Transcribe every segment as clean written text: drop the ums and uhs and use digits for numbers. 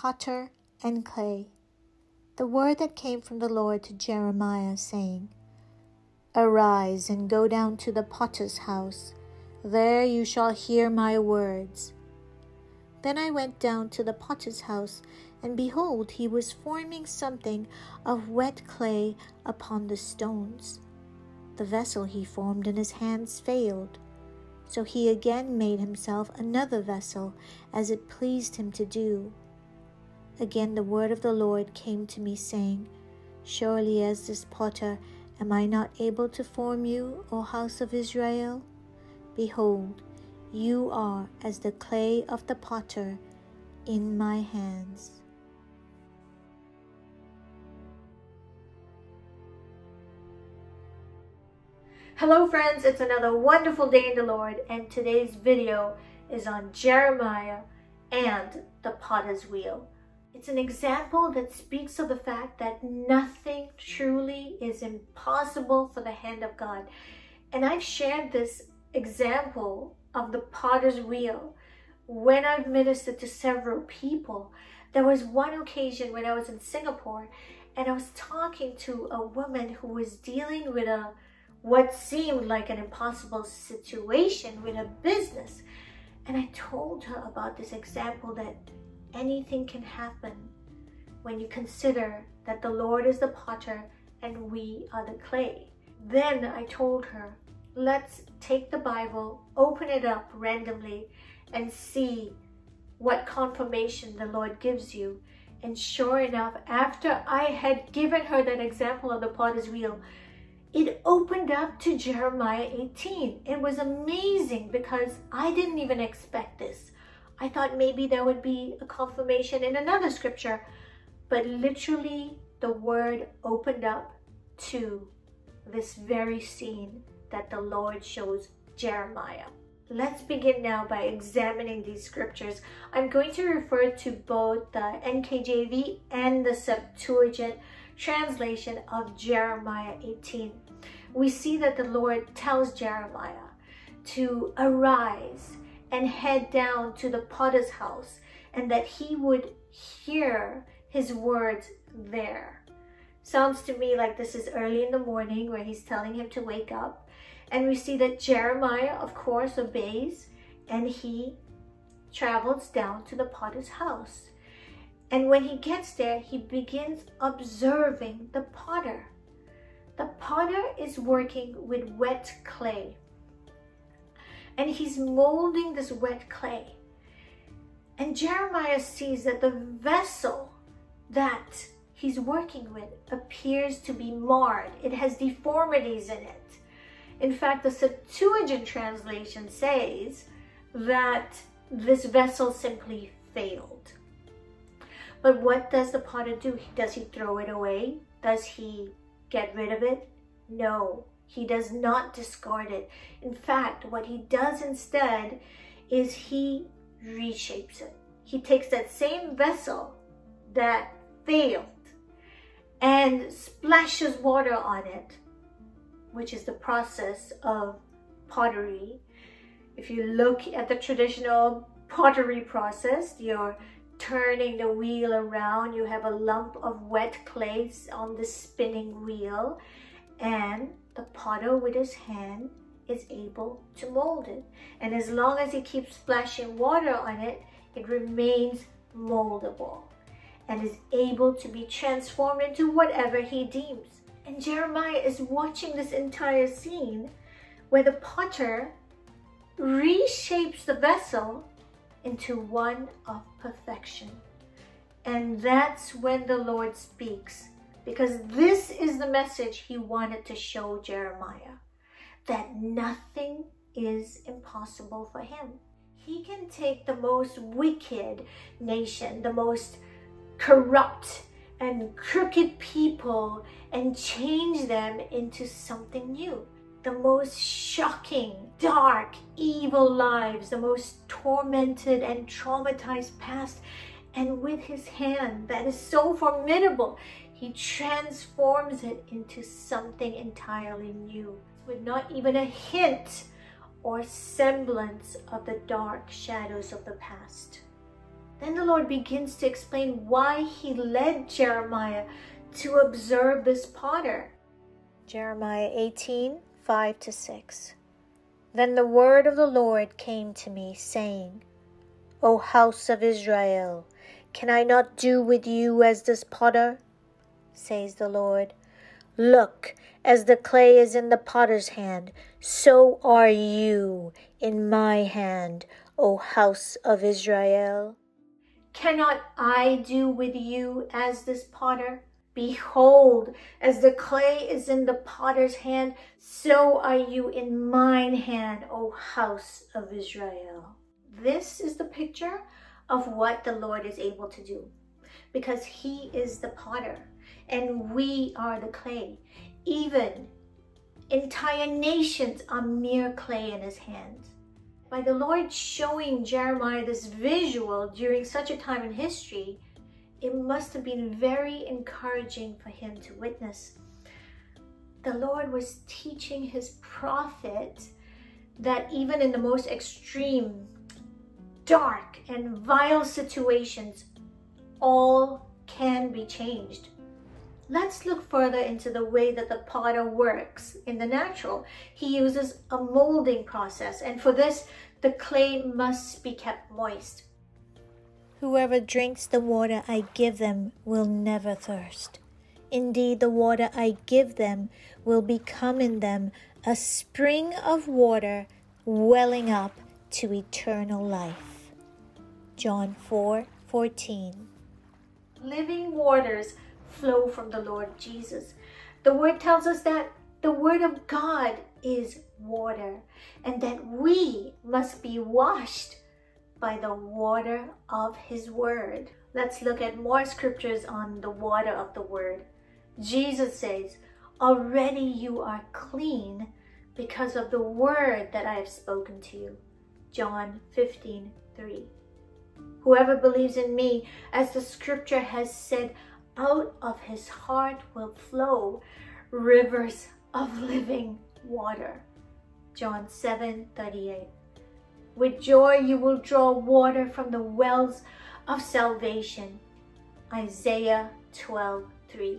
potter and clay, the word that came from the Lord to Jeremiah, saying, Arise and go down to the potter's house, there you shall hear my words. Then I went down to the potter's house, and behold, he was forming something of wet clay upon the stones. The vessel he formed in his hands failed, so he again made himself another vessel, as it pleased him to do. Again the word of the Lord came to me, saying, Surely as this potter, am I not able to form you, O house of Israel? Behold, you are as the clay of the potter in my hands. Hello friends, it's another wonderful day in the Lord, and today's video is on Jeremiah and the potter's wheel. It's an example that speaks of the fact that nothing truly is impossible for the hand of God. And I've shared this example of the potter's wheel when I've ministered to several people. There was one occasion when I was in Singapore, and I was talking to a woman who was dealing with what seemed like an impossible situation with her business. And I told her about this example that anything can happen when you consider that the Lord is the potter and we are the clay. Then I told her, let's take the Bible, open it up randomly, and see what confirmation the Lord gives you. And sure enough, after I had given her that example of the potter's wheel, it opened up to Jeremiah 18. It was amazing because I didn't even expect this. I thought maybe there would be a confirmation in another scripture, but literally the word opened up to this very scene that the Lord shows Jeremiah. Let's begin now by examining these scriptures. I'm going to refer to both the NKJV and the Septuagint translation of Jeremiah 18. We see that the Lord tells Jeremiah to arise and head down to the potter's house, and that he would hear his words there. Sounds to me like this is early in the morning, where he's telling him to wake up. And we see that Jeremiah, of course, obeys, and he travels down to the potter's house. And when he gets there, he begins observing the potter. The potter is working with wet clay, and he's molding this wet clay. And Jeremiah sees that the vessel that he's working with appears to be marred. It has deformities in it. In fact, the Septuagint translation says that this vessel simply failed. But what does the potter do? Does he throw it away? Does he get rid of it? No, he does not discard it. In fact, what he does instead is he reshapes it. He takes that same vessel that failed and splashes water on it, which is the process of pottery. If you look at the traditional pottery process, you're turning the wheel around, you have a lump of wet clay on the spinning wheel, and the potter with his hand is able to mold it. And as long as he keeps splashing water on it, it remains moldable and is able to be transformed into whatever he deems. And Jeremiah is watching this entire scene where the potter reshapes the vessel into one of perfection. And that's when the Lord speaks, because this is the message he wanted to show Jeremiah, that nothing is impossible for him. He can take the most wicked nation, the most corrupt and crooked people, and change them into something new. The most shocking, dark, evil lives, the most tormented and traumatized past, and with his hand that is so formidable, he transforms it into something entirely new, with not even a hint or semblance of the dark shadows of the past. Then the Lord begins to explain why he led Jeremiah to observe this potter. Jeremiah 18:5-6. Then the word of the Lord came to me, saying, O house of Israel, can I not do with you as this potter? Says the Lord. Look, as the clay is in the potter's hand, so are you in my hand, O house of Israel. Cannot I do with you as this potter? Behold, as the clay is in the potter's hand, so are you in mine hand, O house of Israel. This is the picture of what the Lord is able to do, because he is the potter and we are the clay. Even entire nations are mere clay in his hands. By the Lord showing Jeremiah this visual during such a time in history, it must have been very encouraging for him to witness. The Lord was teaching his prophet that even in the most extreme, dark, and vile situations, all can be changed. Let's look further into the way that the potter works in the natural. He uses a molding process, and for this, the clay must be kept moist. Whoever drinks the water I give them will never thirst. Indeed, the water I give them will become in them a spring of water welling up to eternal life. John 4:14. Living waters flow from the Lord Jesus. The word tells us that the word of God is water, and that we must be washed by the water of his word. Let's look at more scriptures on the water of the word. Jesus says, already you are clean because of the word that I have spoken to you. John 15:3. Whoever believes in me, as the scripture has said, out of his heart will flow rivers of living water. John 7:38. With joy you will draw water from the wells of salvation. Isaiah 12:3.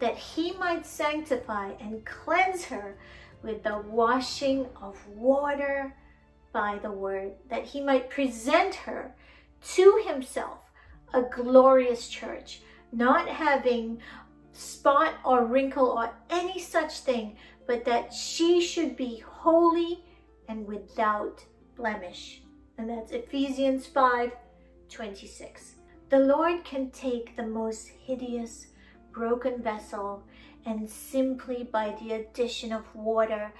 That he might sanctify and cleanse her with the washing of water by the word, that he might present her to himself a glorious church, not having spot or wrinkle or any such thing, but that she should be holy and without blemish. And that's Ephesians 5:26. The Lord can take the most hideous, broken vessel and simply by the addition of water,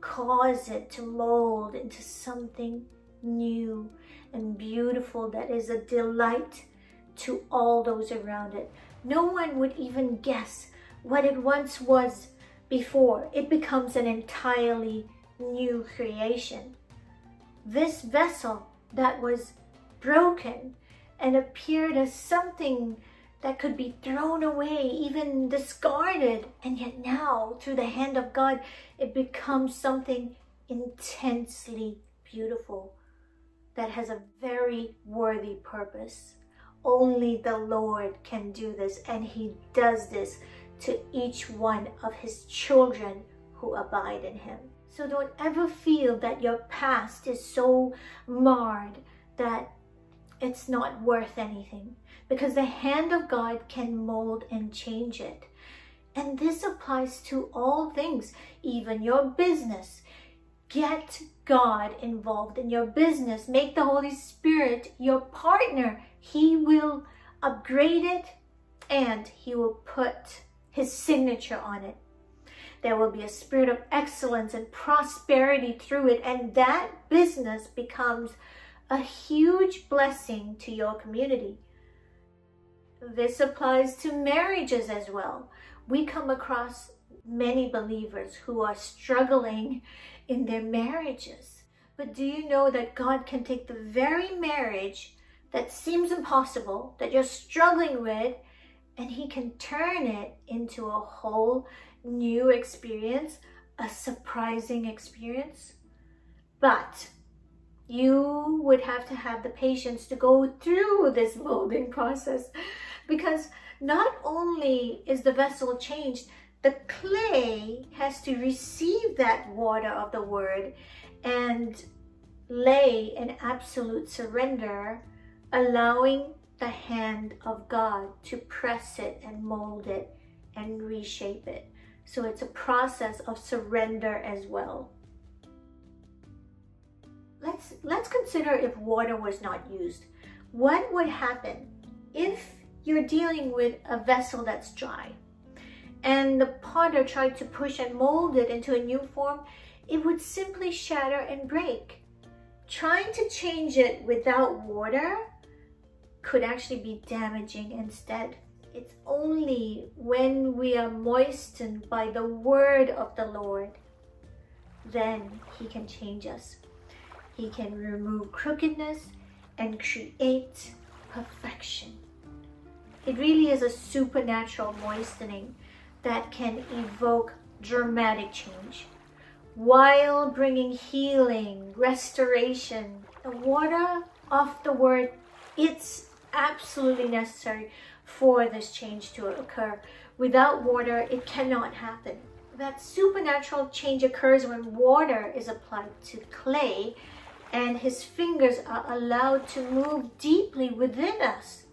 cause it to mold into something new and beautiful that is a delight to all those around it. No one would even guess what it once was before. It becomes an entirely new creation. This vessel that was broken and appeared as something that could be thrown away, even discarded, and yet now, through the hand of God, it becomes something intensely beautiful that has a very worthy purpose. Only the Lord can do this, and he does this to each one of his children who abide in him. So don't ever feel that your past is so marred that it's not worth anything, because the hand of God can mold and change it. And this applies to all things, even your business. Get God involved in your business. Make the Holy Spirit your partner. He will upgrade it and he will put his signature on it. There will be a spirit of excellence and prosperity through it, and that business becomes a huge blessing to your community. This applies to marriages as well. We come across many believers who are struggling in their marriages. But do you know that God can take the very marriage that seems impossible, that you're struggling with, and he can turn it into a whole new experience, a surprising experience? But you would have to have the patience to go through this molding process, because not only is the vessel changed, the clay has to receive that water of the word and lay in absolute surrender, allowing the hand of God to press it and mold it and reshape it. So it's a process of surrender as well. Let's consider if water was not used. What would happen if you're dealing with a vessel that's dry and the potter tried to push and mold it into a new form? It would simply shatter and break. Trying to change it without water could actually be damaging instead. It's only when we are moistened by the word of the Lord, then He can change us. He can remove crookedness and create perfection. It really is a supernatural moistening that can evoke dramatic change while bringing healing, restoration. The water of the word, it's absolutely necessary for this change to occur. Without water, it cannot happen. That supernatural change occurs when water is applied to clay and His fingers are allowed to move deeply within us,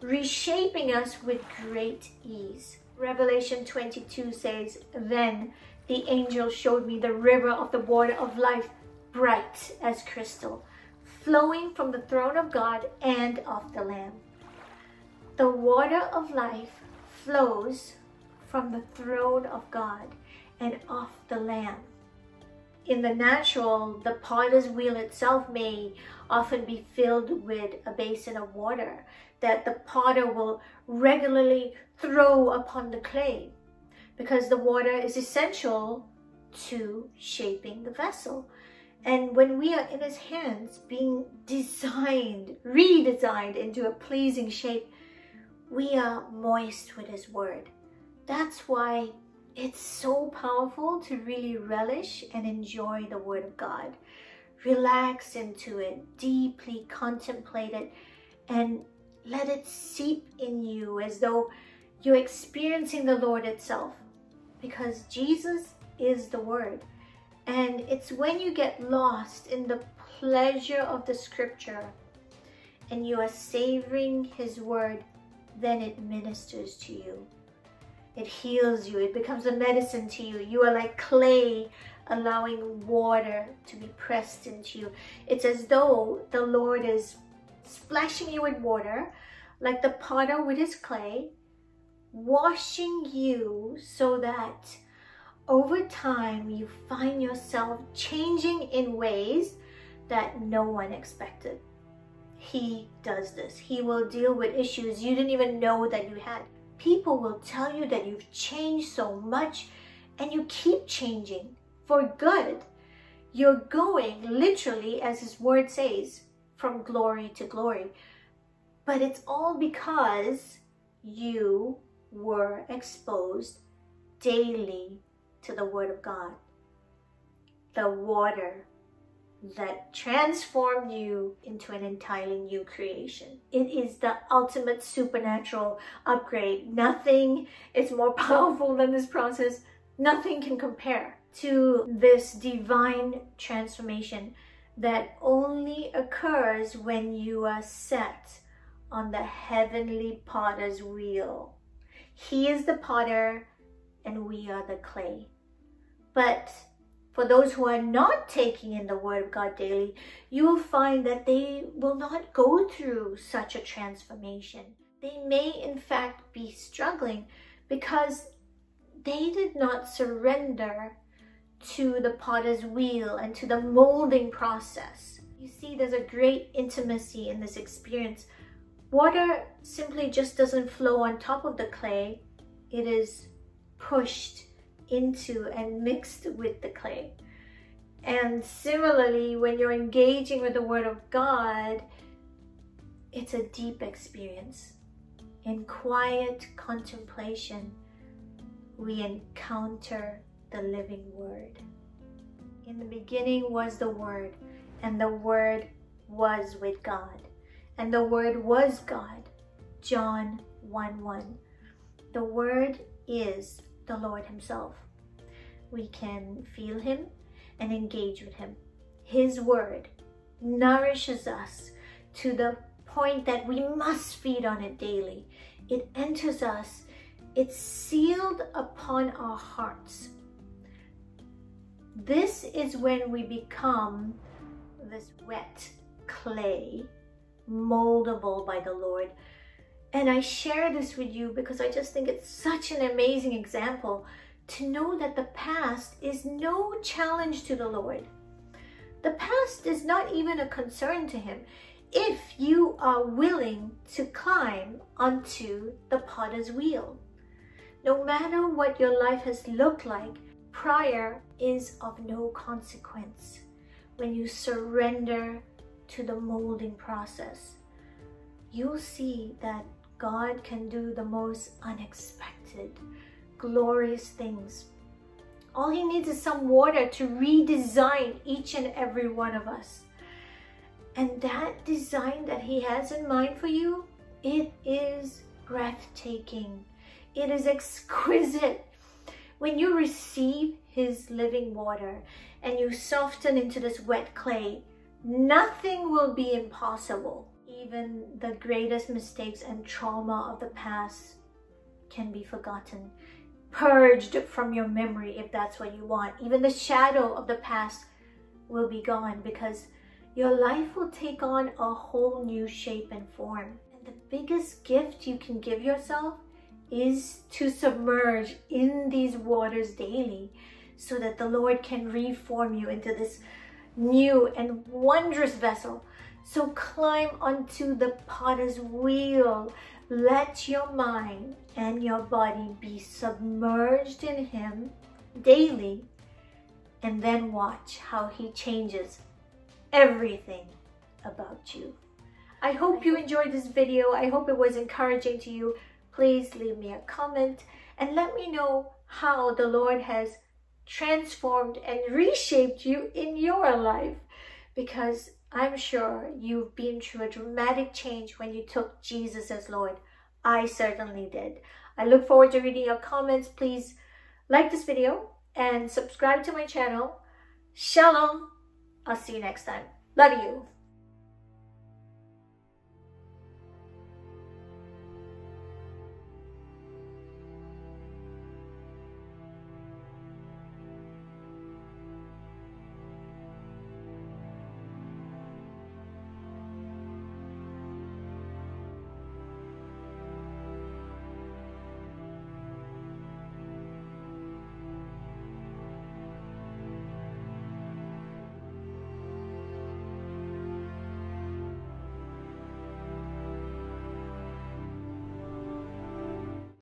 reshaping us with great ease. Revelation 22 says, "Then the angel showed me the river of the water of life, bright as crystal, flowing from the throne of God and of the Lamb." The water of life flows from the throne of God and of the Lamb. In the natural, the potter's wheel itself may often be filled with a basin of water that the potter will regularly throw upon the clay, because the water is essential to shaping the vessel. And when we are in His hands, being designed, redesigned into a pleasing shape, we are moist with His word. That's why it's so powerful to really relish and enjoy the word of God. Relax into it, deeply contemplate it, and let it seep in you as though you're experiencing the Lord itself, because Jesus is the word. And it's when you get lost in the pleasure of the scripture and you are savoring His word, then it ministers to you. It heals you. It becomes a medicine to you. You are like clay, allowing water to be pressed into you. It's as though the Lord is splashing you with water, like the potter with his clay, washing you so that over time, you find yourself changing in ways that no one expected. He does this. He will deal with issues you didn't even know that you had. People will tell you that you've changed so much, and you keep changing for good. You're going literally, as His word says, from glory to glory. But it's all because you were exposed daily to the word of God, the water that transformed you into an entirely new creation. It is the ultimate supernatural upgrade. Nothing is more powerful than this process. Nothing can compare to this divine transformation that only occurs when you are set on the heavenly potter's wheel. He is the potter, and we are the clay. But for those who are not taking in the word of God daily, you will find that they will not go through such a transformation. They may in fact be struggling because they did not surrender to the potter's wheel and to the molding process. You see, there's a great intimacy in this experience. Water simply just doesn't flow on top of the clay. It is pushed into and mixed with the clay. And similarly, when you're engaging with the word of God, it's a deep experience. In quiet contemplation, we encounter the living word. In the beginning was the word, and the Word was with God, and the Word was God. John 1:1. The Word is the Lord Himself. We can feel Him and engage with Him. His Word nourishes us to the point that we must feed on it daily. It enters us. It's sealed upon our hearts. This is when we become this wet clay, moldable by the Lord. And I share this with you because I just think it's such an amazing example to know that the past is no challenge to the Lord. The past is not even a concern to Him if you are willing to climb onto the potter's wheel. No matter what your life has looked like, prior is of no consequence when you surrender to the molding process. You'll see that God can do the most unexpected, glorious things. All He needs is some water to redesign each and every one of us. And that design that He has in mind for you, it is breathtaking. It is exquisite. When you receive His living water and you soften into this wet clay, nothing will be impossible. Even the greatest mistakes and trauma of the past can be forgotten, purged from your memory if that's what you want. Even the shadow of the past will be gone because your life will take on a whole new shape and form. And the biggest gift you can give yourself is to submerge in these waters daily so that the Lord can reform you into this new and wondrous vessel. So climb onto the potter's wheel. Let your mind and your body be submerged in Him daily, and then watch how He changes everything about you. I hope you enjoyed this video. I hope it was encouraging to you. Please leave me a comment and let me know how the Lord has transformed and reshaped you in your life, because I'm sure you've been through a dramatic change when you took Jesus as Lord. I certainly did. I look forward to reading your comments. Please like this video and subscribe to my channel. Shalom. I'll see you next time. Love you.